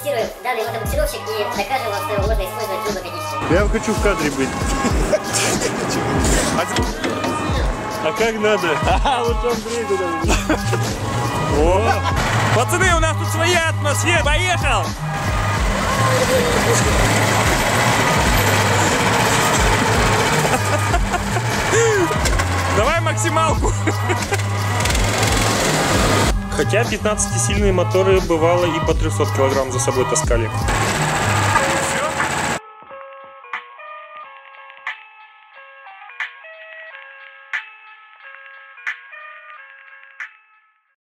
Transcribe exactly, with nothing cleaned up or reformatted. протестируем данный мотомассировщик и докажем вам, что его можно использовать в трудно. Я хочу в кадре быть. А как надо? А, вот он блин. Пацаны, у нас тут своя атмосфера. Поехал! Давай максималку. Хотя пятнадцатисильные моторы бывало и по трёхсот килограмм за собой таскали.